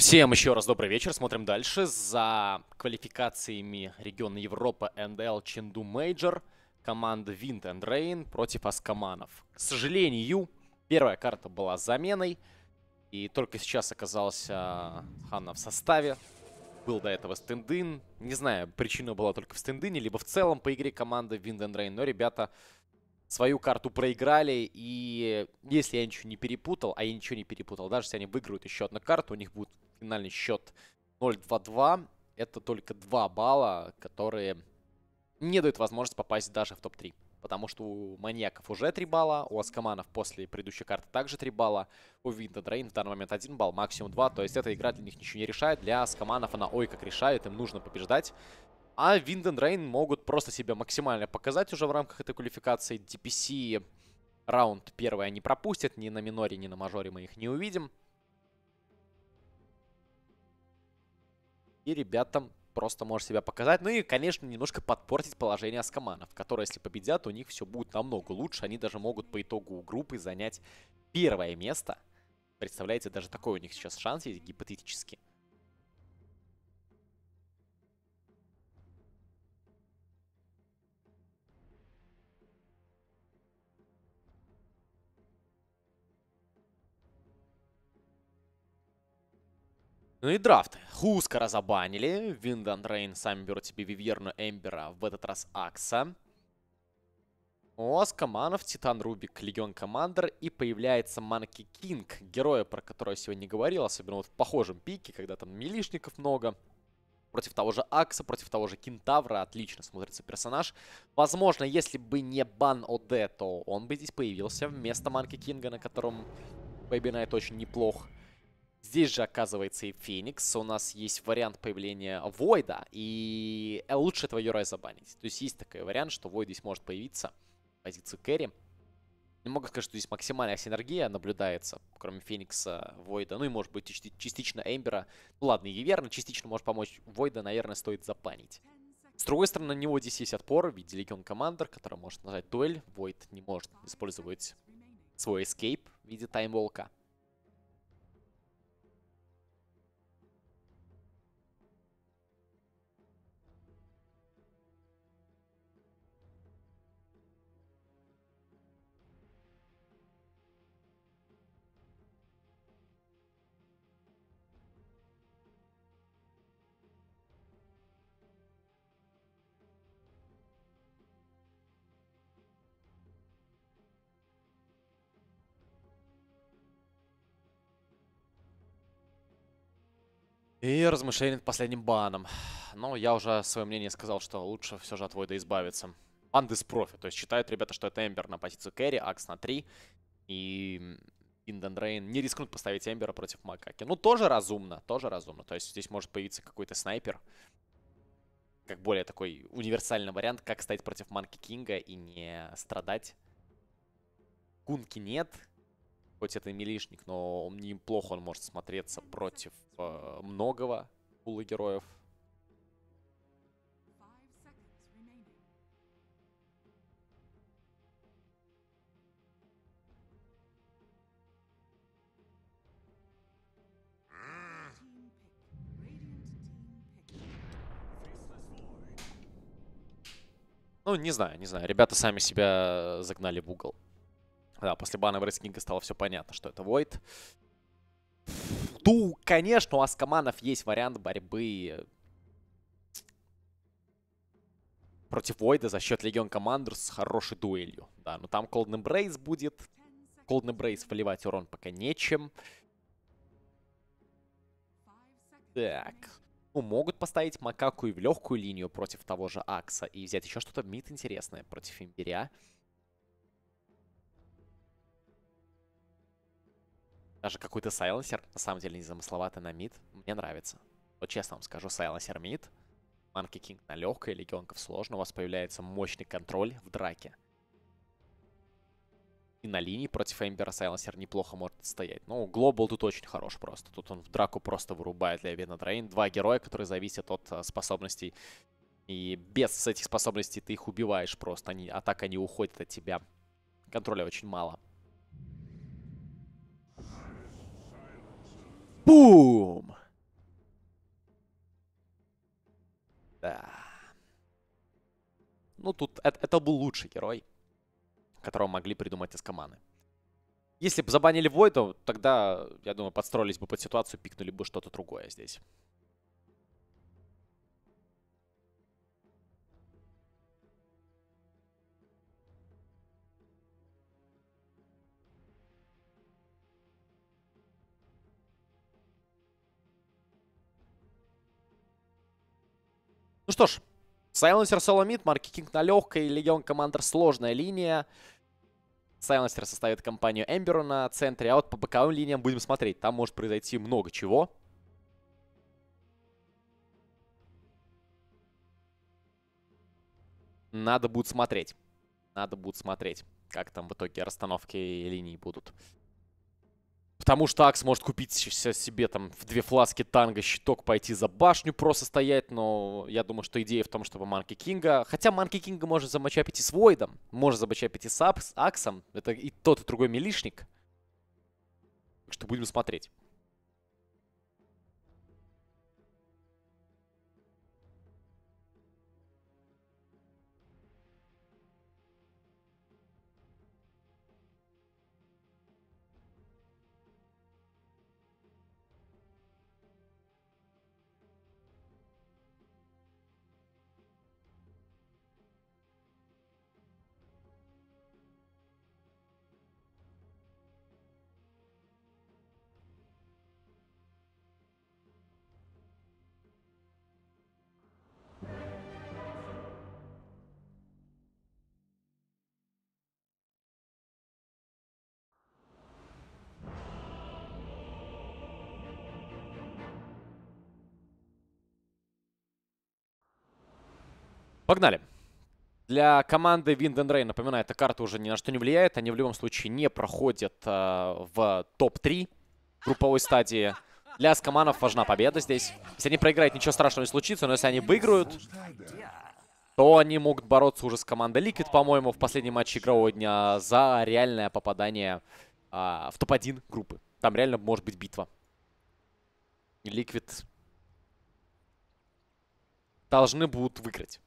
Всем еще раз добрый вечер. Смотрим дальше. За квалификациями региона Европы НДЛ Ченду Мейджор. Команда Wind and Rain против Аскаманов. К сожалению, первая карта была заменой. И только сейчас оказался Ханна в составе. Был до этого стендин. Не знаю, причина была только в стендине, либо в целом по игре команды Wind and Rain. Но ребята свою карту проиграли. И если я ничего не перепутал, а я ничего не перепутал, даже если они выиграют еще одну карту, у них будет финальный счет 0-2-2. Это только 2 балла, которые не дают возможность попасть даже в топ-3. Потому что у маньяков уже 3 балла, у аскаманов после предыдущей карты также 3 балла, у Wind and Rain в данный момент 1 балл, максимум 2. То есть эта игра для них ничего не решает. Для аскаманов она ой как решает, им нужно побеждать. А Wind and Rain могут просто себя максимально показать уже в рамках этой квалификации. DPC раунд первый они пропустят, ни на миноре, ни на мажоре мы их не увидим. И ребятам просто может себя показать. Ну и, конечно, немножко подпортить положение аскаманов, которые, если победят, у них все будет намного лучше. Они даже могут по итогу группы занять первое место. Представляете, даже такой у них сейчас шанс есть гипотетически. Ну и драфт. Хускара забанили. Wind and Rain сами берут себе Виверну, Эмбера, в этот раз Акса. У аскаманов Титан Рубик, Легион Командер. И появляется Манки Кинг, героя, про которого я сегодня говорил, особенно вот в похожем пике, когда там милишников много. Против того же Акса, против того же Кентавра. Отлично смотрится персонаж. Возможно, если бы не бан ОД, то он бы здесь появился вместо Манки Кинга, на котором Baby Knight очень неплох. Здесь же оказывается и Феникс. У нас есть вариант появления Войда. И лучше этого Юрая забанить. То есть есть такой вариант, что Войд здесь может появиться в позиции кэри. Не могу сказать, что здесь максимальная синергия наблюдается. Кроме Феникса, Войда. Ну и может быть частично Эмбера. Ну ладно, и Виверна частично может помочь. Войда, наверное, стоит забанить. С другой стороны, на него здесь есть отпор в виде Легион Командер, который может нажать дуэль. Войд не может использовать свой эскейп в виде таймволка. И размышление над последним баном. Но я уже свое мнение сказал, что лучше все же от Войда избавиться. Бан Диспрофи. То есть считают ребята, что это Эмбер на позицию кэри, Акс на 3. И Wind and Rain не рискнут поставить Эмбера против Макаки. Ну, тоже разумно, тоже разумно. То есть здесь может появиться какой-то снайпер. Как более такой универсальный вариант, как стоять против Манки Кинга и не страдать. Кунки нет. Хоть это и милишник, но неплохо он может смотреться против многого пула героев. Ну, не знаю. Ребята сами себя загнали в угол. Да, после бана Врейскинга стало все понятно, что это Войд. Ну, конечно, у аскаманов есть вариант борьбы против Войда за счет Легион Командер с хорошей дуэлью. Да, но там Cold Embrace будет. Cold Embrace вливать урон пока нечем. Так. Ну, могут поставить Макаку и в легкую линию против того же Акса. И взять еще что-то в мид интересное против Империя. Даже какой-то сайленсер, на самом деле, незамысловатый на мид. Мне нравится. Вот честно вам скажу, сайленсер мид. Манки Кинг на легкой, легионков сложно. У вас появляется мощный контроль в драке. И на линии против Эмбера сайленсер неплохо может стоять. Ну, глобал тут очень хорош просто. Тут он в драку просто вырубает для Wind and Rain. 2 героя, которые зависят от способностей. И без этих способностей ты их убиваешь просто. Атака не уходит от тебя. Контроля очень мало. Бум! Ну, тут это был лучший герой, которого могли придумать из команды. Если бы забанили Войда, тогда, я думаю, подстроились бы под ситуацию, пикнули бы что-то другое здесь. Ну что ж, Сайленсер соло мид, Марки Кинг на легкой, Легион Командер сложная линия. Сайленсер составит компанию Эмберу на центре, а вот по боковым линиям будем смотреть. Там может произойти много чего. Надо будет смотреть. Надо будет смотреть, как там в итоге расстановки линий будут. Потому что Акс может купить себе там в 2 фласки танга щиток, пойти за башню просто стоять. Но я думаю, что идея в том, чтобы Манки Кинга... Хотя Манки Кинга может замочапить и с Войдом, может замочапить и с Аксом. Это и тот, и другой милишник. Так что будем смотреть. Погнали. Для команды Wind and Rain, напоминаю, эта карта уже ни на что не влияет. Они в любом случае не проходят в топ-3 групповой стадии. Для Аскаманов важна победа здесь. Если они проиграют, ничего страшного не случится. Но если они выиграют, то они могут бороться уже с командой Liquid, по-моему, в последнем матче игрового дня за реальное попадание в топ-1 группы. Там реально может быть битва. Liquid должны будут выиграть.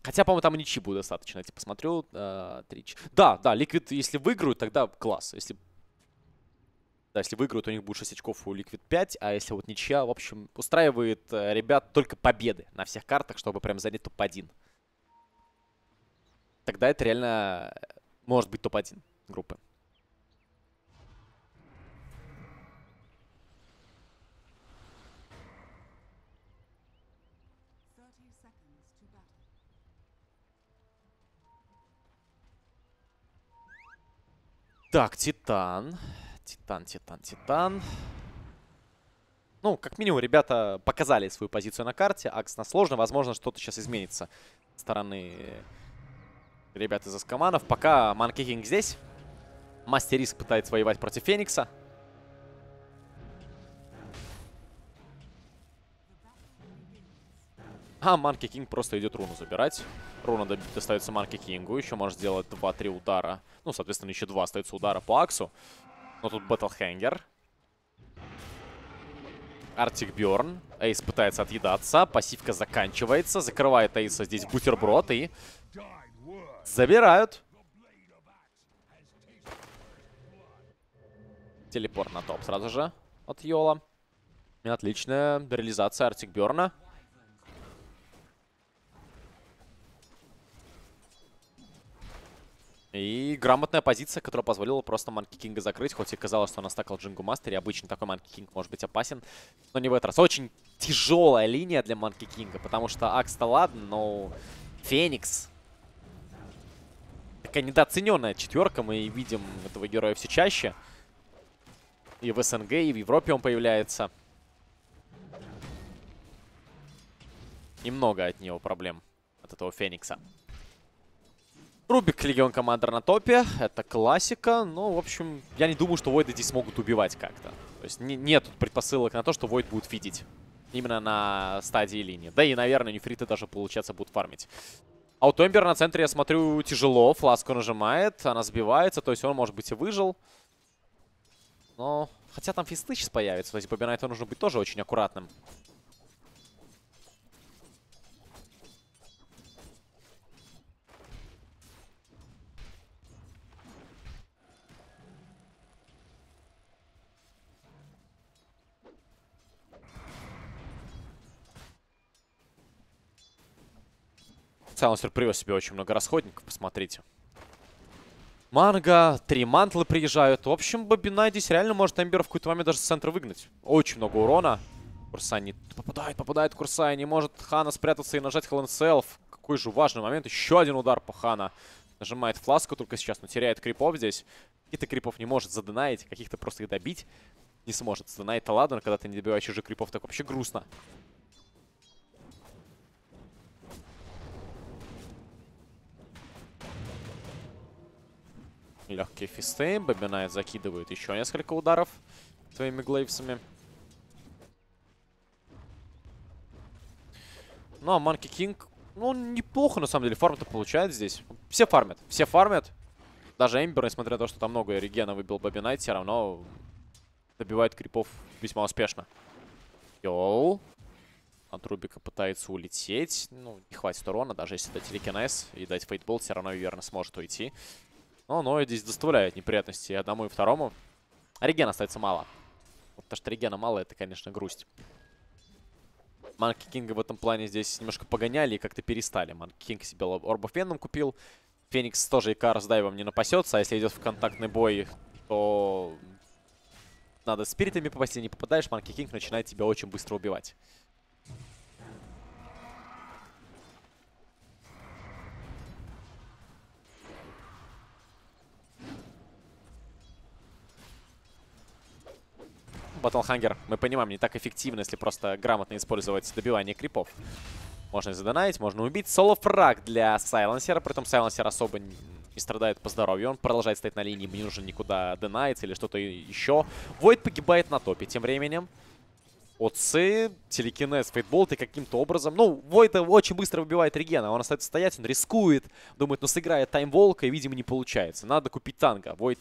Хотя, по-моему, там и ничьи будет достаточно. Я типа посмотрю. Да, Liquid, если выиграют, тогда класс. Если... Да, если выиграют, у них будет 6 очков, у Liquid 5. А если вот ничья, в общем, устраивает ребят только победы на всех картах, чтобы прям занять топ-1. Тогда это реально может быть топ-1 группы. Так, Титан. Титан. Ну, как минимум, ребята показали свою позицию на карте. Акс на сложно. Возможно, что-то сейчас изменится со стороны ребят из Аскаманов. Пока Манки Кинг здесь. Мастер Риск пытается воевать против Феникса. А Манки Кинг просто идет руну забирать. Руна достается Манки Кингу. Еще может сделать 2-3 удара. Ну, соответственно, еще 2 остается удара по Аксу. Но тут Бэтлхенгер. Arctic Burn. Эйс пытается отъедаться. Пассивка заканчивается. Закрывает Эйса здесь бутерброд. И забирают. Телепорт на топ сразу же от Йола. И отличная реализация Arctic Burn. И грамотная позиция, которая позволила просто Манки Кинга закрыть. Хоть и казалось, что он стакал Джингу Мастер. И обычно такой Манки Кинг может быть опасен. Но не в этот раз. Очень тяжелая линия для Манки Кинга. Потому что Акс-то ладно, но Феникс. Такая недооцененная четверка. Мы видим этого героя все чаще. И в СНГ, и в Европе он появляется. И много от него проблем. От этого Феникса. Рубик, Легион Командер на топе. Это классика. Но, в общем, я не думаю, что Войда здесь могут убивать как-то. То есть нет предпосылок на то, что Войд будет фидить. Именно на стадии линии. Да и, наверное, Нефриты даже, получаться, будут фармить. А вот Эмбер на центре, я смотрю, тяжело. Фласку нажимает, она сбивается. То есть он, может быть, и выжил. Но... Хотя там фисты сейчас появятся. То есть по Бинайту нужно быть тоже очень аккуратным. Сайленсер привез себе очень много расходников, посмотрите. Манга, 3 мантлы приезжают. В общем, Бабина здесь реально может Эмбера в какой-то момент даже с центра выгнать. Очень много урона. Курсай не... попадает Курсай. Не может Хана спрятаться и нажать Хелленселф. Какой же важный момент. Еще один удар по Хана. Нажимает фласку только сейчас, но теряет крипов здесь. Каких-то крипов не может задонать, каких-то просто их добить не сможет. Задонает-то ладно, но когда ты не добиваешь уже крипов, так вообще грустно. Легкие фисты. Бабинайт закидывает еще несколько ударов своими глейвсами. Ну, а Monkey King, ну, он неплохо, на самом деле, фарм-то получает здесь. Все фармят, все фармят. Даже Эмбер, несмотря на то, что там много регена выбил Бабинайт, все равно добивает крипов весьма успешно. Йоу. От Рубика пытается улететь. Ну, не хватит урона, даже если дать телекинез и дать фейтбол, все равно верно сможет уйти. Но Ноя здесь доставляет неприятности и одному, и второму. А регена остается мало. Потому что регена мало, это, конечно, грусть. Манки Кинга в этом плане здесь немножко погоняли и как-то перестали. Манки Кинг себе Орба Феном купил. Феникс тоже икар с дайвом не напасется. А если идет в контактный бой, то надо спиритами попасть. Если не попадаешь, Манки Кинг начинает тебя очень быстро убивать. Батлхангер, мы понимаем, не так эффективно, если просто грамотно использовать добивание крипов. Можно задонатить, можно убить. Соло-фраг для Сайленсера, при этом Сайленсер особо не страдает по здоровью. Он продолжает стоять на линии, не нужно никуда донатить или что-то еще. Войд погибает на топе тем временем. Отцы, телекинез, фейтбол, ты каким-то образом... Ну, Войд очень быстро выбивает регена. Он остается стоять, он рискует, думает, ну сыграет таймволка и, видимо, не получается. Надо купить танго. Войд...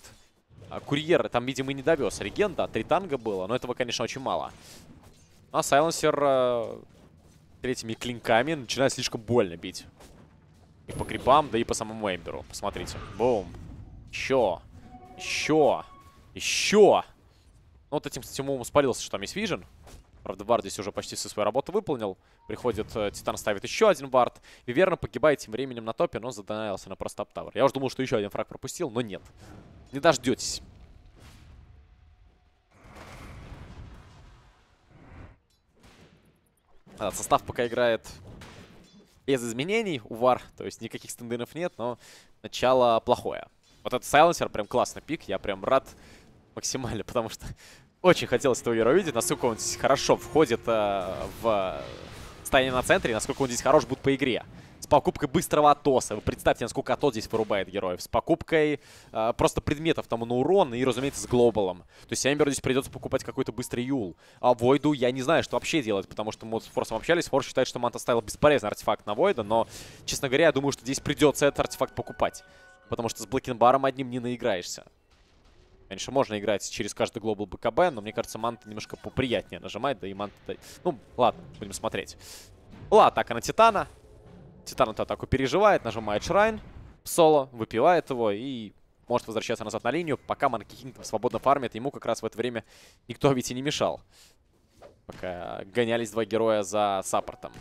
Курьер там, видимо, и не довез. Реген, да, 3 танга было, но этого, конечно, очень мало. А Сайленсер третьими клинками начинает слишком больно бить. И по крипам, да и по самому Эмберу. Посмотрите. Бум. Еще. Еще. Еще. Ну, вот этим, кстати, Мум спалился, что там есть вижен. Правда, вард здесь уже почти всю свою работу выполнил. Приходит Титан, ставит еще один вард. И верно погибает тем временем на топе, но задонялся на просто аптавр. Я уже думал, что еще один фраг пропустил, но нет. Не дождетесь. А, состав пока играет без изменений у вар. То есть никаких стендинов нет, но начало плохое. Вот этот Сайленсер прям классный пик. Я прям рад максимально, потому что... Очень хотелось этого героя увидеть, насколько он здесь хорошо входит в стояние на центре, насколько он здесь хорош будет по игре. С покупкой быстрого Атоса. Вы представьте, насколько Атос здесь вырубает героев. С покупкой просто предметов там на урон и, разумеется, с глобалом. То есть Эмберу здесь придется покупать какой-то быстрый юл. А Войду я не знаю, что вообще делать, потому что мы с Форсом общались. Форс считает, что Манта ставил бесполезный артефакт на Войда, но, честно говоря, я думаю, что здесь придется этот артефакт покупать. Потому что с Блэкенбаром одним не наиграешься. Конечно, можно играть через каждый глобал БКБ, но мне кажется, манта немножко поприятнее нажимать, да и манта... Ну, ладно, будем смотреть. Была атака на Титана. Титан эту атаку переживает, нажимает Шрайн в соло, выпивает его и может возвращаться назад на линию, пока Манки Кинг свободно фармит. Ему как раз в это время никто ведь и не мешал, пока гонялись два героя за саппортом.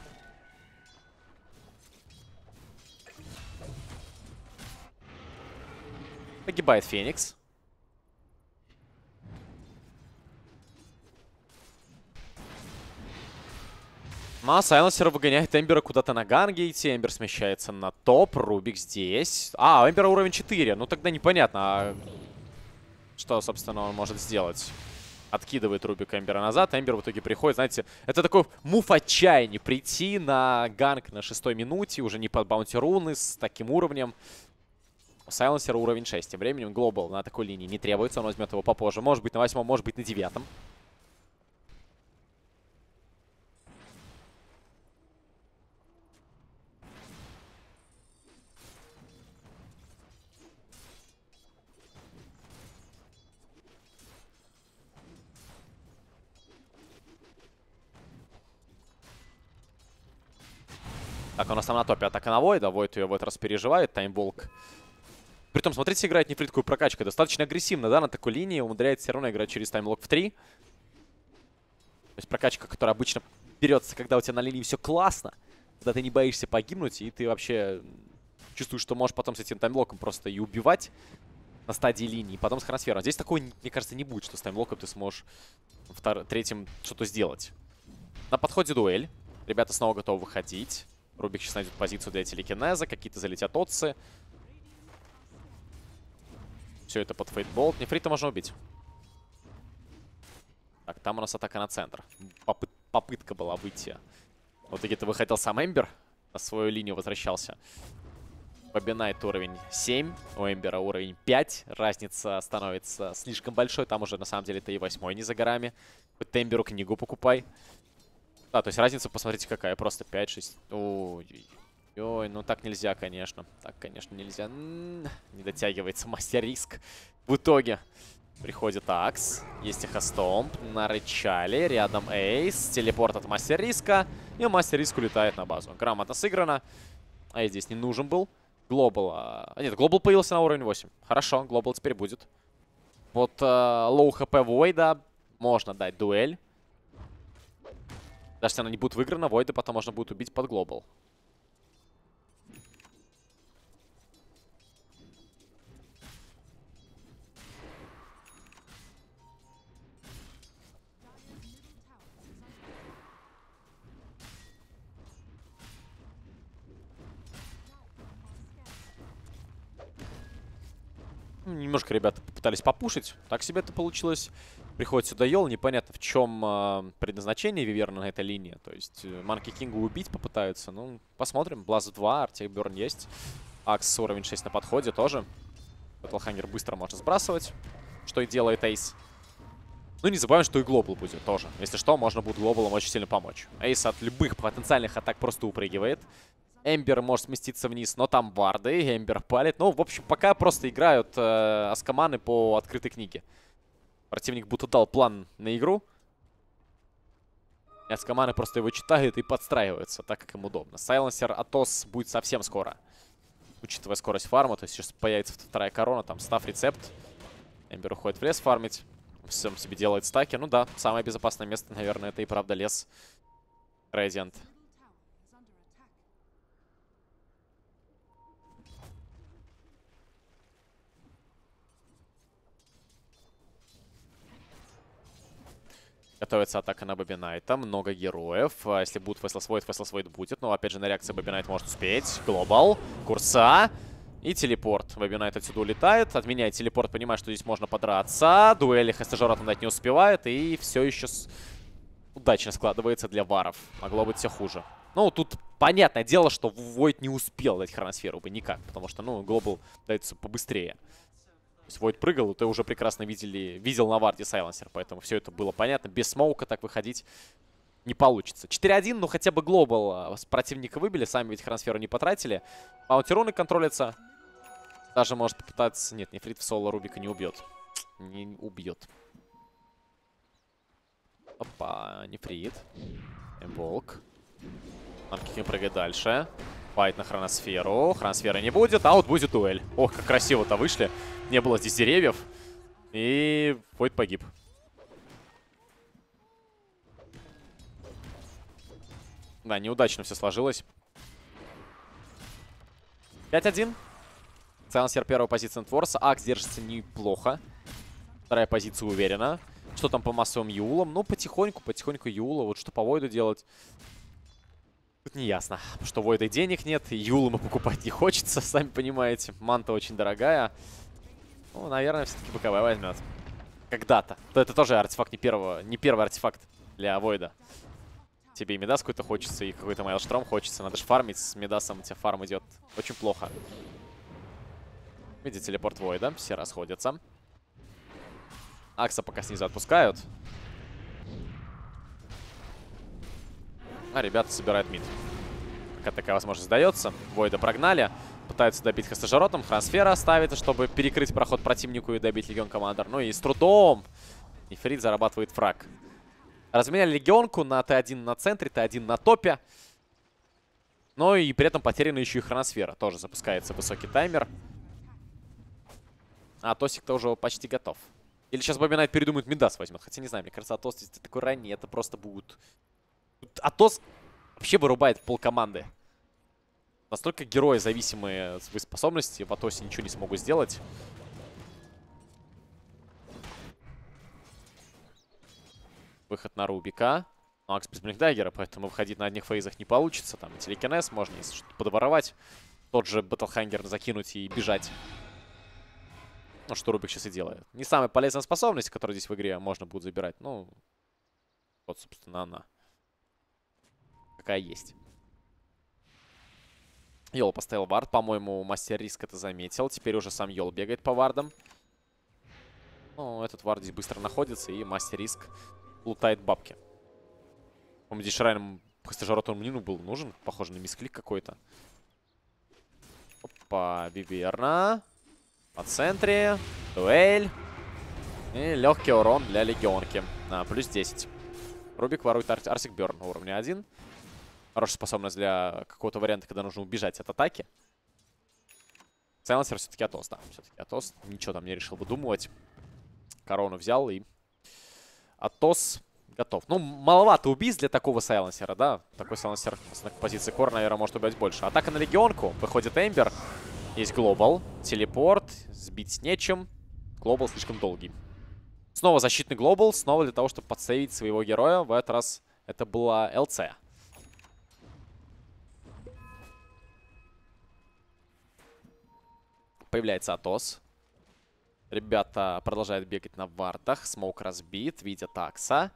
Погибает Феникс. А Сайленсер выгоняет Эмбера куда-то на ганге идти. Эмбер смещается на топ. Рубик здесь. А, у Эмбера уровень 4. Ну, тогда непонятно, что, собственно, он может сделать. Откидывает Рубик Эмбера назад. Эмбер в итоге приходит. Знаете, это такой мув отчаяния. Прийти на ганг на 6-й минуте. Уже не под баунти руны с таким уровнем. У Сайленсера уровень 6. Тем временем глобал на такой линии не требуется. Он возьмет его попозже. Может быть, на 8-м, может быть, на 9-м. Так, у нас там на топе атака на Войда. Войд ее вот раз переживает. Таймволк. Притом, смотрите, играет нефриткую прокачку. Достаточно агрессивно, да, на такой линии. Умудряется все равно играть через таймлок в 3. То есть прокачка, которая обычно берется, когда у тебя на линии все классно. когда ты не боишься погибнуть, и ты вообще чувствуешь, что можешь потом с этим таймлоком просто и убивать на стадии линии, и потом с хроносферой. Здесь такого, мне кажется, не будет, что с таймлоком ты сможешь третьим что-то сделать. На подходе дуэль. Ребята снова готовы выходить. Рубик сейчас найдет позицию для телекинеза. Какие-то залетят отцы. Все это под фейтболт. Нефрита можно убить. Так, там у нас атака на центр. Попытка была выйти. Вот где-то выходил сам Эмбер. На свою линию возвращался. Бобинайт уровень 7. У Эмбера уровень 5. Разница становится слишком большой. Там уже на самом деле-то и 8 не за горами. Хоть ты Эмберу книгу покупай. Да, то есть разница, посмотрите, какая. Просто 5-6. Ой, ну так нельзя, конечно. Так, конечно, нельзя. Не дотягивается мастер-риск. В итоге приходит Акс. Есть эхостомп. Нарычали. Рядом Эйс. Телепорт от мастер-риска. И мастер-риск улетает на базу. Грамотно сыграно. Эйс здесь не нужен был. Глобал. Нет, глобал появился на уровень 8. Хорошо, глобал теперь будет. Вот лоу хп Войда. Можно дать дуэль. Даже если она не будет выиграна, Войда потом можно будет убить под глобал. Немножко ребята попытались попушить. Так себе это получилось. Приходит сюда Йол. Непонятно, в чем предназначение Виверна на этой линии. То есть Манки Кинга убить попытаются. Ну, посмотрим. Бласт 2, Артекберн есть. Акс уровень 6 на подходе тоже. Батлхангер быстро можно сбрасывать. Что и делает Эйс. Ну, не забываем, что и глобал будет тоже. Если что, можно будет глобалом очень сильно помочь. Эйс от любых потенциальных атак просто упрыгивает. Эмбер может сместиться вниз, но там варды, и Эмбер палит. Ну, в общем, пока просто играют аскоманы по открытой книге. Противник будто дал план на игру. И аскоманы просто его читают и подстраиваются, так как им удобно. Сайленсер Атос будет совсем скоро. Учитывая скорость фарма, то есть сейчас появится вторая корона, там став рецепт. Эмбер уходит в лес фармить. Всем себе делает стаки. Ну да, самое безопасное место, наверное, это и правда лес. Рейдиант. Готовится атака на Бобинайта. Много героев. Если будет Фейслес Войд будет. Но, опять же, на реакции Бобинайт может успеть. Глобал. Курса. И телепорт. Бобинайт отсюда улетает. Отменяет телепорт. Понимает, что здесь можно подраться. Дуэли Хэстажора там дать не успевает. И все еще удачно складывается для варов. Могло быть все хуже. Ну, тут понятное дело, что Войд не успел дать хроносферу бы никак. Потому что, ну, глобал дается побыстрее. То есть Войд прыгал, и ты уже прекрасно видел на варде Сайленсер, поэтому все это было понятно. Без смоука так выходить не получится. 4-1, ну хотя бы глобал с противника выбили, сами ведь хроносферу не потратили. Маунтируны контролятся. Даже может попытаться... Нет, Нефрит в соло Рубика не убьет. Не убьет. Опа, Нефрит. Эмболк. Манкикин прыгает дальше. Файт на хроносферу. Хроносферы не будет, а вот будет дуэль. Ох, как красиво-то вышли. Не было здесь деревьев. И Войд погиб. Да, неудачно все сложилось. 5-1. Сайленсер первая позиция Энтворса. Акс держится неплохо. Вторая позиция уверена. Что там по массовым Юлам? Ну, потихоньку Юла. Вот что по Войду делать... Тут не ясно, что Войда и денег нет, и Юлу ему покупать не хочется, сами понимаете. Манта очень дорогая. Ну, наверное, все-таки БКБ возьмет. Когда-то. То это тоже артефакт не первый артефакт для Войда. Тебе и Мидас какой-то хочется, и какой-то Майлштром хочется. Надо же фармить, с Мидасом у тебя фарм идет очень плохо. Видите, телепорт Войда, все расходятся. Акса пока снизу отпускают. А ребята собирают мид. Пока такая возможность дается. Войда прогнали. Пытаются добить Хэстажеротом. Хроносфера ставит, чтобы перекрыть проход противнику и добить Легион Командер. Ну и с трудом Нефрит зарабатывает фраг. Разменяли Легионку на Т1 на центре, Т1 на топе. Но и при этом потеряна еще и Хроносфера. Тоже запускается высокий таймер. А Тосик-то уже почти готов. Или сейчас Бобинайт передумает, Мидас возьмет. Хотя не знаю, мне кажется, Атос здесь такой ранний. Это просто будет... Атос вообще вырубает полкоманды. Настолько герои зависимые от своей способности, в Атосе ничего не смогут сделать. Выход на Рубика. Акс без Блинкдайгера, поэтому выходить на одних фейзах не получится. Там и телекинез можно, если что-то подоворовать. Тот же Батлхангер закинуть и бежать. Ну, что Рубик сейчас и делает. Не самая полезная способность, которую здесь в игре можно будет забирать. Ну, вот, собственно, она. Какая есть. Йол поставил вард. По-моему, Мастер Риск это заметил. Теперь уже сам Йол бегает по вардам. Ну, этот вард здесь быстро находится, и Мастер Риск лутает бабки. По-моему, здесь Шрайн Хастажароту Мнину был нужен. Похоже на мисклик какой-то. Опа, Биверна. По центре. Дуэль. И легкий урон для легионки. На плюс 10. Рубик ворует Арсик Бёрн уровня 1. Хорошая способность для какого-то варианта, когда нужно убежать от атаки. Сайленсер все-таки Атос, да. Все-таки Атос. Ничего там не решил выдумывать. Корону взял и... Атос готов. Ну, маловато убийств для такого сайленсера, да. Такой сайленсер на позиции кора, наверное, может убивать больше. Атака на легионку. Выходит Эмбер. Есть глобал. Телепорт. Сбить с нечем. Глобал слишком долгий. Снова защитный глобал. Снова для того, чтобы подсейвить своего героя. В этот раз это была ЛЦ. Появляется Атос. Ребята продолжают бегать на вартах. Смоук разбит. Видят Акса.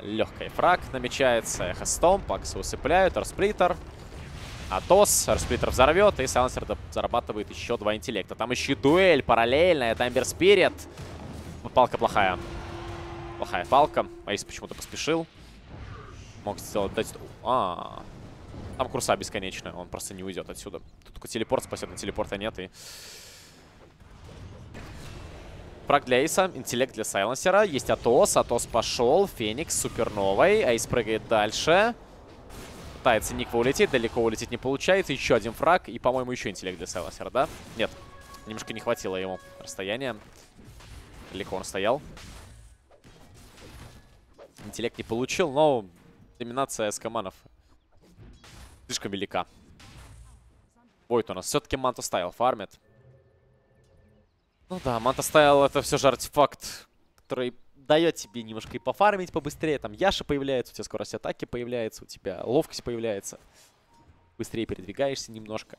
Легкий фраг намечается. Эхостомп. Акса усыпляют. Арсплиттер. Атос. Арсплиттер взорвет. И Сайленсер зарабатывает еще 2 интеллекта. Там еще дуэль параллельно. Это Эмбер Спирит. Палка плохая. Плохая палка. Айс почему-то поспешил. Мог сделать... А-а-а. Там курса бесконечная. Он просто не уйдет отсюда. Тут только телепорт спасет. Но телепорта нет и... Фраг для Эйса, интеллект для Сайленсера. Есть Атос. Атос пошел. Феникс суперновой. Эйс прыгает дальше. Пытается Никва улететь. Далеко улететь не получается. Еще один фраг. И, по-моему, еще интеллект для Сайленсера, да? Нет. Немножко не хватило ему расстояния. Далеко он стоял. Интеллект не получил, но доминация эскоманов слишком велика. Войт у нас все-таки Манта Стайл фармит. Ну да, Манта Стайл — это все же артефакт, который дает тебе немножко и пофармить побыстрее. Там Яша появляется, у тебя скорость атаки появляется, у тебя ловкость появляется. Быстрее передвигаешься немножко.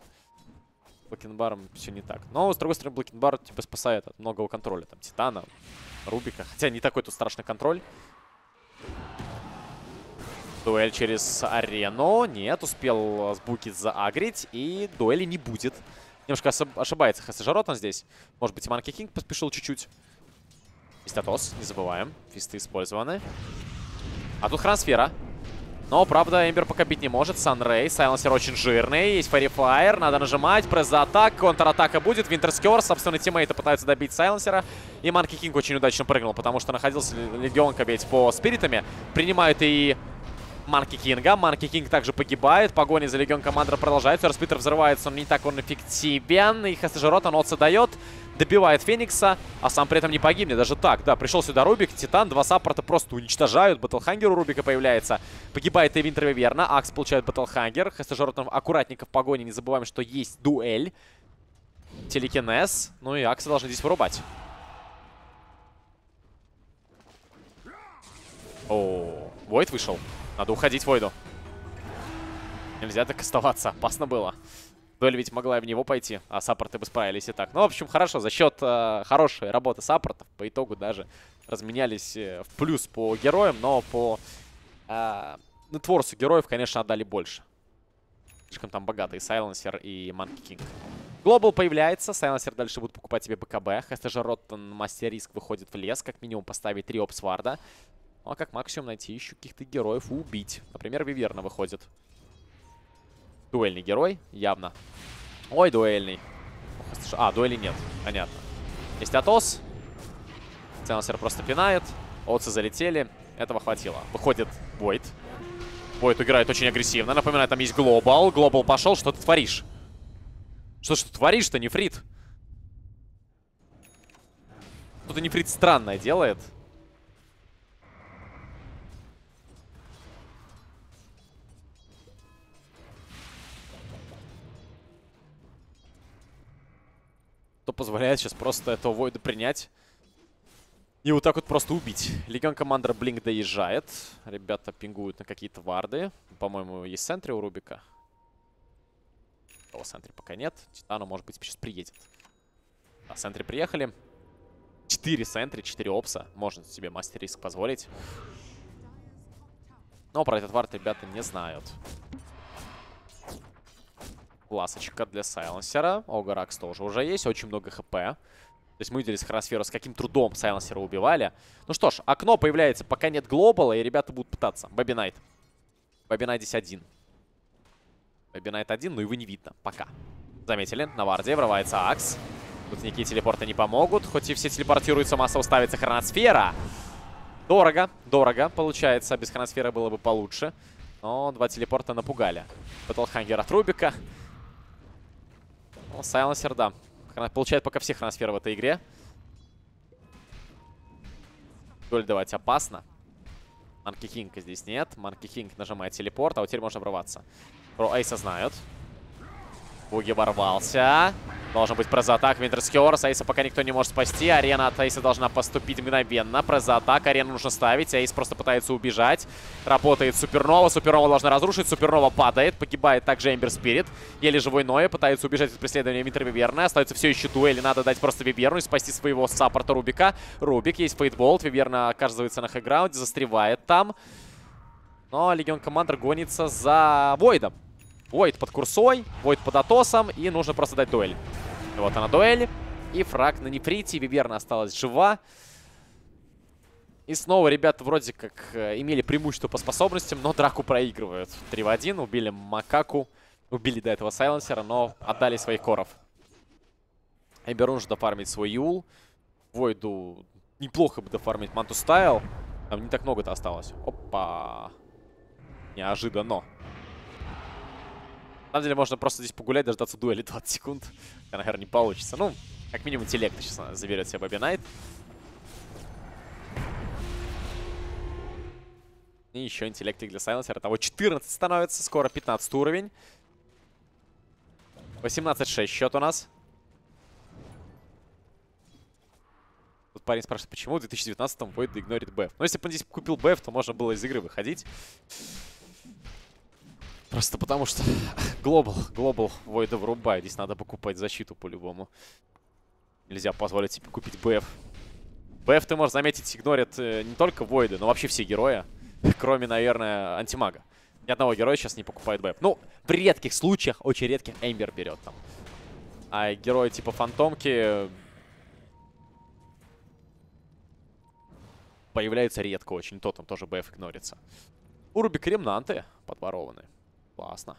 Блокенбаром все не так. Но, с другой стороны, блокенбар тебя спасает от многого контроля. Там Титана, Рубика. Хотя не такой тут страшный контроль. Дуэль через арену. Нет, успел Сбукит заагрить. И дуэли не будет. Немножко ошибается Хастажарот он здесь. Может быть, и Манки Кинг поспешил чуть-чуть. Есть Атос, не забываем. Фисты использованы. А тут Хрансфера. Но, правда, Эмбер пока бить не может. Санрей, Сайленсер очень жирный. Есть Фарифайр, надо нажимать. Пресс за атак, контратака будет. Винтерскер, собственно, тиммейты пытаются добить Сайленсера. И Манки Кинг очень удачно прыгнул, потому что находился легионка ведь по спиритами. Принимают и... Манки Кинга. Манки Кинг также погибает. Погоня за легион командора продолжается. Распитер взрывается, но не так он эффективен. И Хастажарот он отца дает. Добивает Феникса, а сам при этом не погибнет. Даже так, да, пришел сюда Рубик, Титан, 2 саппорта просто уничтожают. Батлхангер у Рубика появляется. Погибает и Винтер Виверна. Акс получает Батлхангер. Хастажарот аккуратненько в погоне. Не забываем, что есть дуэль. Телекинез. Ну и Акса должны здесь вырубать. О, Войд вышел. Надо уходить Войду. Нельзя так оставаться. Опасно было. Дуэль ведь могла и в него пойти, а саппорты бы справились и так. Ну, в общем, хорошо. За счет хорошей работы саппортов по итогу даже разменялись в плюс по героям, но по нетворсу героев, конечно, отдали больше. Слишком там богатый Сайленсер и Манки Кинг. Глобал появляется. Сайленсер дальше будут покупать себе БКБ. Хастажарот, Мастер Риск выходит в лес. Как минимум поставить 3 Опсварда. Ну, а как максимум найти еще каких-то героев и убить. Например, Виверна выходит. Дуэльный герой, явно. Ой, дуэльный. А, дуэли нет, понятно. Есть Атос. Сайленсер просто пинает. Отцы залетели, этого хватило. Выходит Войд. Войд играет очень агрессивно. Напоминаю, там есть глобал. Глобал пошел, что ты творишь? Что ж ты творишь-то, Нефрит? Что-то Нефрит странное делает. позволяет сейчас просто этого Войда принять. И вот так вот просто убить. Легион Командер Блинк доезжает. Ребята пингуют на какие-то варды. По-моему, есть сентри у Рубика. О, сентри пока нет. Титану, может быть, сейчас приедет. А сентри приехали. 4 сентри, 4 опса. Можно себе мастер-риск позволить. Но про этот вард ребята не знают. Ласочка для сайленсера. Огаракс тоже уже есть. Очень много хп. То есть мы видели с Хросферу, с каким трудом сайленсера убивали. Ну что ж, окно появляется, пока нет глобала, и ребята будут пытаться. Бэби Найт. Бэби Найт здесь один. Бэби Найт один, но его не видно. Пока. Заметили. На варде врывается Акс. Тут никакие телепорты не помогут. Хоть и все телепортируются, массово ставится хроносфера. Дорого, дорого получается. Без хроносферы было бы получше. Но два телепорта напугали. Бэтлхангер от Рубика. Ну, сайленсер, да. Получает пока все хроносферы в этой игре. Голь давать опасно. Манки Кинг здесь нет. Манки Кинг нажимает телепорт, а вот теперь можно врываться. Про Эйса знают. Буги ворвался. Должен быть прозатак. Винтерскиорс. Эйса пока никто не может спасти. Арена от Эйса должна поступить мгновенно. Прозатак. Арену нужно ставить. Эйс просто пытается убежать. Работает Супернова. Супернова должна разрушить. Супернова падает. Погибает также Эмбер Спирит. Еле живой Ноя. Пытается убежать от преследования Митра Виверны. Остается все еще дуэль. Надо дать просто Виверну и спасти своего саппорта Рубика. Рубик. Есть фейтболт. Виверна оказывается на хэграунде. Застревает там. Но Легион Командер гонится за Войдом. Войд под Курсой, Войд под Атосом, и нужно просто дать дуэль. Вот она, дуэль. И фраг на Нефрите, Виверна осталась жива. И снова ребята вроде как имели преимущество по способностям, но драку проигрывают. 3 в 1, убили Макаку, убили до этого сайленсера, но отдали своих коров. Эмбер нужно дофармить свой Юл. Войду неплохо бы дофармить Манту Стайл. Там не так много-то осталось. Опа. Неожиданно. На самом деле, можно просто здесь погулять, дождаться дуэли 20 секунд. Это, наверное, не получится. Ну, как минимум, интеллект сейчас заберет себе Бэби Найт. И еще интеллектик для сайленсера. Того 14 становится. Скоро 15 уровень. 18-6 счет у нас. Тут парень спрашивает, почему в 2019-м Войд игнорит Бэф. Ну, если бы он здесь купил Бэф, то можно было из игры выходить. Просто потому что глобал Войда врубай. Здесь надо покупать защиту по-любому. Нельзя позволить себе купить БФ. БФ, ты можешь заметить, игнорят не только Войды, но вообще все герои. Кроме, наверное, антимага. Ни одного героя сейчас не покупает БФ. Ну, в редких случаях, очень редких, Эмбер берет там. А герои типа Фантомки появляются редко очень. То там тоже БФ игнорится. У Рубика ремнанты подворованы. Классно.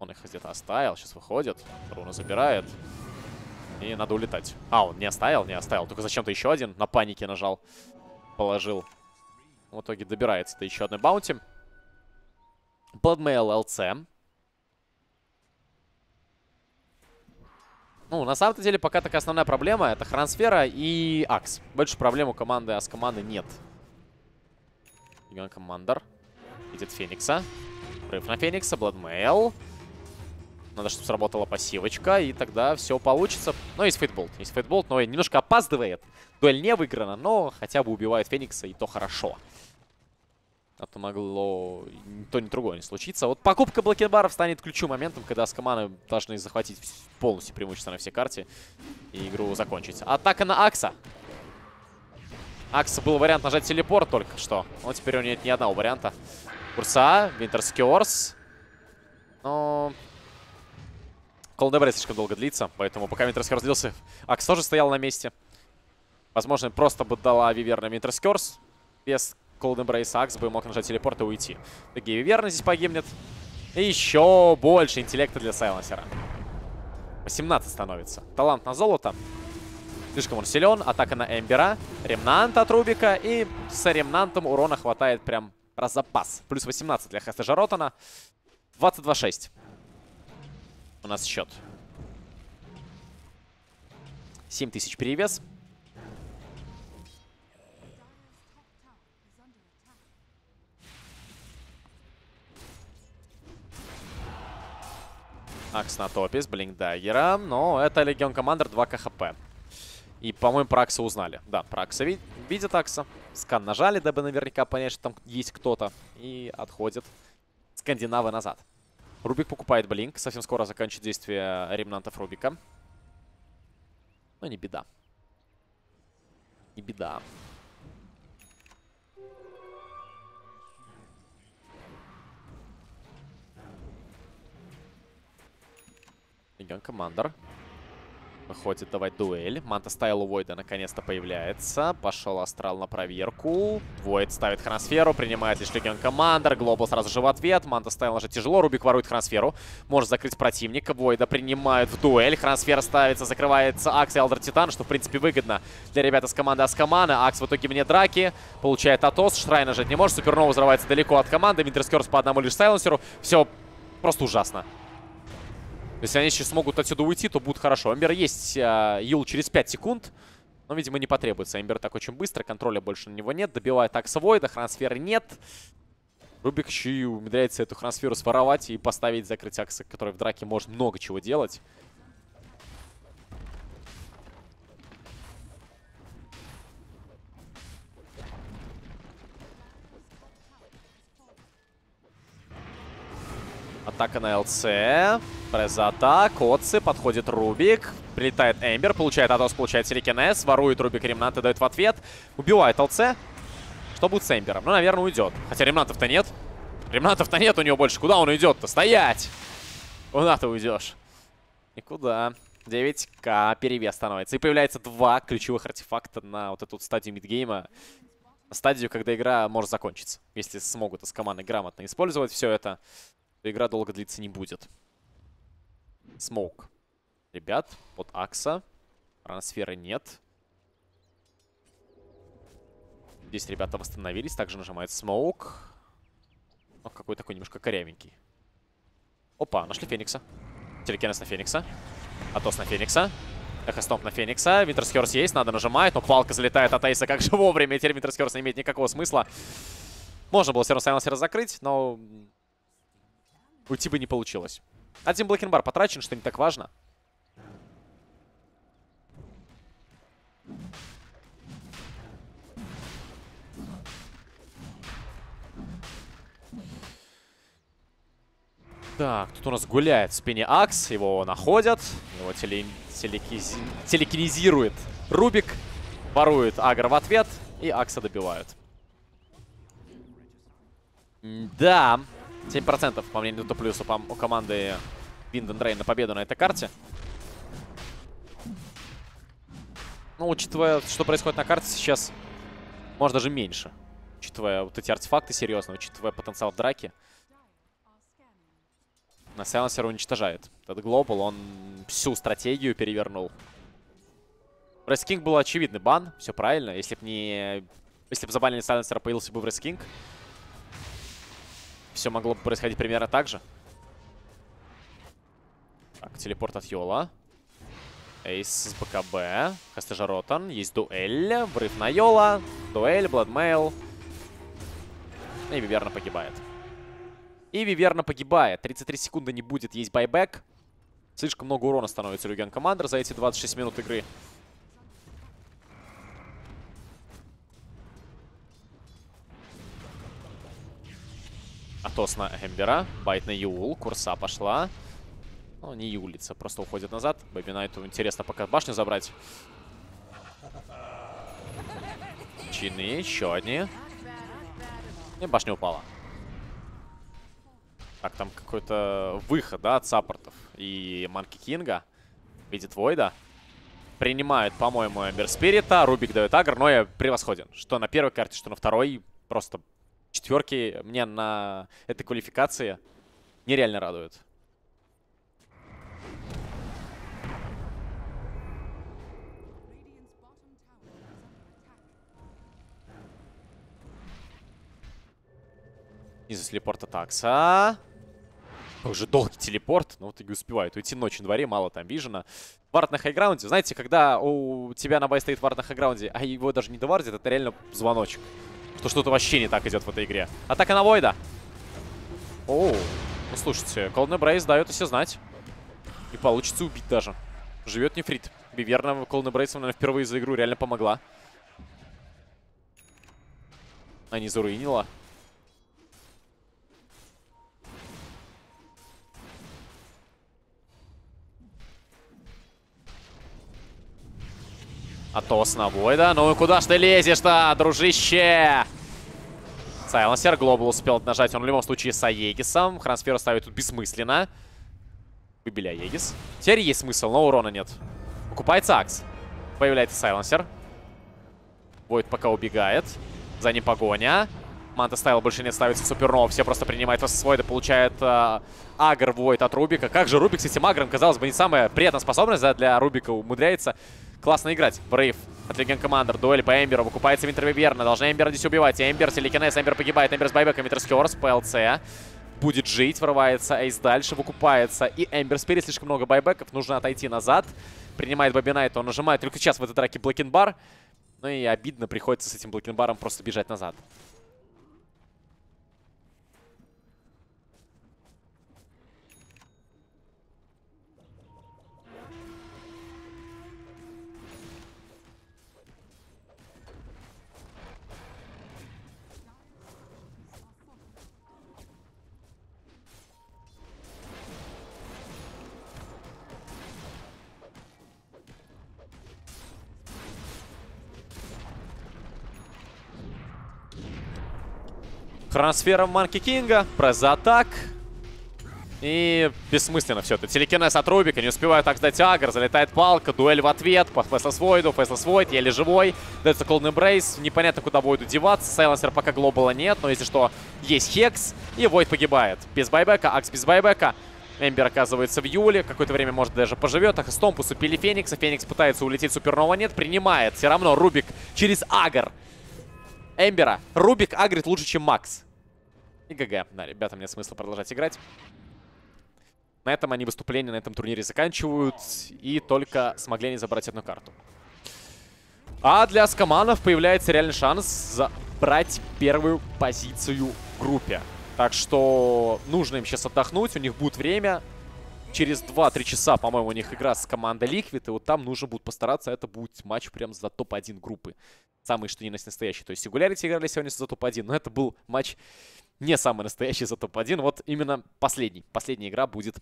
Он их где-то оставил. Сейчас выходит. Руна забирает. И надо улетать. А, он не оставил, не оставил. Только зачем-то еще один на панике нажал. Положил. В итоге добирается до еще одной баунти. Бладмейл ЛЦ. Ну, на самом-то деле, пока такая основная проблема. Это хроносфера и Акс. Больше проблем у команды Ас команды нет. Легион Командер. Видит Феникса. Прыв на Феникса, Бладмейл. Надо, чтобы сработала пассивочка, и тогда все получится. Но есть фейтболт. Есть фейтболт, но немножко опаздывает. Дуэль не выиграна, но хотя бы убивает Феникса, и то хорошо. А то могло ни то, ни другое не случиться. Вот покупка блокенбаров станет ключевым моментом, когда Аскаманы должны захватить полностью преимущество на всей карте и игру закончить. Атака на Акса. Акса был вариант нажать телепорт только что. Но теперь у него нет ни одного варианта. Курса, Винтерскиорс. Но Колдебрей слишком долго длится, поэтому пока Винтерскиорс длился, Акс тоже стоял на месте. Возможно, просто бы дала Виверна Винтерскиорс. Без Колдебрейса Акс бы мог нажать телепорт и уйти. Такие Виверна здесь погибнет. И еще больше интеллекта для сайленсера. 18 становится. Талант на золото. Слишком он силен. Атака на Эмбера. Ремнант от Рубика. И с Ремнантом урона хватает прям... Раз запас. Плюс 18 для Хестежа Ротана. 22-6. У нас счет. 7000 перевес. Акс на топе с Блинкдайгером. Но это Легион Командер 2 КХП. И, по-моему, про Акса узнали. Да, про Акса видят Акса. Скан нажали, дабы наверняка понять, что там есть кто-то. И отходят скандинавы назад. Рубик покупает Блинк. Совсем скоро заканчивает действие ремнантов Рубика. Но не беда. Не беда. Легион Командер. Выходит давать дуэль. Манта Стайл у Войда наконец-то появляется. Пошел Астрал на проверку. Войд ставит Хроносферу. Принимает лишь Легион Командер. Глобал сразу же в ответ. Манта Стайл уже тяжело. Рубик ворует Хроносферу. Может закрыть противника. Войда принимают в дуэль. Хроносфера ставится. Закрывается Акс и Элдер Титан, что в принципе выгодно для ребят из команды Аскамана. Акс в итоге вне драки. Получает Атос. Шрайна жить не может. Супернова взрывается далеко от команды. Минтерскерс по одному лишь Сайленсеру. Все просто ужасно. Если они сейчас смогут отсюда уйти, то будет хорошо. Эмбер есть Юл через 5 секунд, но, видимо, не потребуется. Эмбер так очень быстро, контроля больше на него нет. Добивает Акса Войда, Хроносферы нет. Рубик еще и умудряется эту Хроносферу своровать и поставить закрыть Акса, который в драке может много чего делать. Атака на ЛЦ. Пресс-атак. Отцы. Подходит Рубик. Прилетает Эмбер. Получает Атос. Получает Сирикенес. Ворует Рубик Ремнант и дает в ответ. Убивает ЛЦ. Что будет с Эмбером? Ну, наверное, уйдет. Хотя Ремнантов-то нет. Ремнантов-то нет у него больше. Куда он уйдет-то? Стоять! Куда ты уйдешь? Никуда. 9к. Перевес становится. И появляется два ключевых артефакта на вот эту стадию мидгейма. Стадию, когда игра может закончиться. Если смогут из команды грамотно использовать все это, то игра долго длиться не будет. Смоук. Ребят, под Акса. Трансферы нет. Здесь ребята восстановились. Также нажимает смоук. Он какой такой немножко корявенький. Опа, нашли Феникса. Телекенез на Феникса. Атос на Феникса. Эхостомп на Феникса. Винтерскерс есть, надо нажимает. Но палка залетает от Айса как же вовремя. И теперь Винтерскерс не имеет никакого смысла. Можно было все равно Сайленсера закрыть, но уйти бы не получилось. Один блокинг-бар потрачен, что не так важно. Так, тут у нас гуляет в спине Акс. Его находят. Его телекинезирует Рубик. Ворует агро в ответ. И Акса добивают. Да. 7%, по мнению Дута Плюс, у команды Виндендрейн на победу на этой карте. Ну, учитывая, что происходит на карте сейчас, может, даже меньше. Учитывая вот эти артефакты серьезно, учитывая потенциал драки. На Сайленсер уничтожает. Этот глобал, он всю стратегию перевернул. В Рейс Кинг был очевидный бан, все правильно. Если бы забанили Сайленсера, появился бы в Рейс Кинг. Все могло бы происходить примерно так же. Так, телепорт от Йола. Эйс с БКБ. Хастежа Ротан. Есть дуэль. Врыв на Йола. Дуэль, Бладмейл. И Виверна погибает. 33 секунды не будет. Есть байбэк. Слишком много урона становится Легион Командер за эти 26 минут игры. Атос на Эмбера, байт на Юл, Курса пошла. Ну, не Юлица, просто уходит назад. Бэби Найту интересно пока башню забрать. Чины, еще одни. И башня упала. Так, там какой-то выход, да, от саппортов. И Манки Кинга видит Войда. Принимает, по-моему, Эмбер Спирита. Рубик дает агр, но я превосходен. Что на первой карте, что на второй. Просто четверки мне на этой квалификации нереально радуют. Из-за телепорта такса. Уже долгий телепорт, но вот и успевает уйти ночью на дворе, мало там вижена. Вард на хайграунде. Знаете, когда у тебя на бай стоит вард на хайграунде, а его даже не довардит, это реально звоночек. Что-то вообще не так идет в этой игре. Атака на Войда. Оу. Ну, слушайте, Колдный Брейс дает и все знать. И получится убить даже. Живет Нефрит. себе верно. Колден Брейсом, наверное, впервые за игру реально помогла. А не заруинила. Атос на Войда. Ну и куда ж ты лезешь-то, дружище? Сайленсер. Глобал успел нажать. Он в любом случае с Аегисом. Хрансферу ставить тут бессмысленно. Выбили Аегис. Теперь есть смысл, но урона нет. Покупается Акс. Появляется Сайленсер. Войд пока убегает. За ним погоня. Манта Стайл больше нет, ставится Супернова. Все просто принимают вас с Войда. Получает агр Войд от Рубика. Как же Рубик с этим агром, казалось бы, не самая приятная способность, да, для Рубика. Умудряется классно играть. Брейв от Легион Командер. Дуэль по Эмберу. Выкупается Винтер Виверна. Должна Эмбер здесь убивать. Эмбер, телекинез. Эмбер погибает. Эмбер с байбеком. Винтер Скёрс. ПЛЦ. Будет жить. Врывается Эйс дальше. Выкупается. И Эмбер Спирит. Слишком много байбеков. Нужно отойти назад. Принимает Бобби Найта. Он нажимает только сейчас в этой драке Блэкенбар. Ну и обидно приходится с этим Блэкенбаром просто бежать назад. Трансфером Манки Кинга, пресс за атак. И бессмысленно все это. Телекинез от Рубика, не успевает так сдать агр, залетает палка, дуэль в ответ. По Фэслес Войду, Фэслес Войд, еле живой. Дается Колден Брейс, непонятно куда Войду деваться. Сайленсер пока глобала нет, но если что, есть Хекс. И Войд погибает. Без байбека, Акс без байбека. Эмбер оказывается в Юле, какое-то время, может, даже поживет. Ахастомпус упили Феникса, Феникс пытается улететь, Супернова нет, принимает. Все равно Рубик через агр Эмбера. Рубик агрит лучше, чем Макс. И ГГ. Да, ребятам нет смысла продолжать играть. На этом они выступление на этом турнире заканчивают. И только смогли они забрать одну карту. А для Аскаманов появляется реальный шанс забрать первую позицию в группе. Так что нужно им сейчас отдохнуть. У них будет время. Через 2-3 часа, по-моему, у них игра с командой Liquid. И вот там нужно будет постараться. Это будет матч прям за топ-1 группы. Самый, что ни на настоящий. То есть Singularity играли сегодня за топ-1. Но это был матч... Не самый настоящий за топ-1. Вот именно последний. Последняя игра будет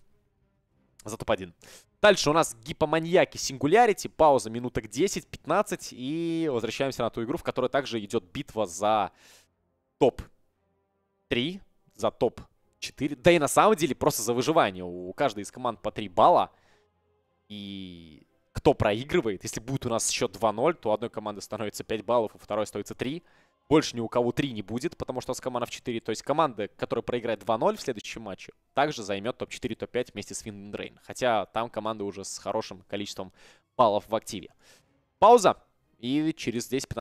за топ-1. Дальше у нас гипоманьяки Singularity. Пауза минуток 10-15. И возвращаемся на ту игру, в которой также идет битва за топ-3. За топ-4. Да и на самом деле просто за выживание. У каждой из команд по 3 балла. И кто проигрывает? Если будет у нас счет 2-0, то у одной команды становится 5 баллов, у второй остается 3. Больше ни у кого 3 не будет, потому что у Аскаманов 4. То есть команда, которая проиграет 2-0 в следующем матче, также займет топ-4, топ-5 вместе с Wind and Rain. Хотя там команда уже с хорошим количеством баллов в активе. Пауза. И через 10-15.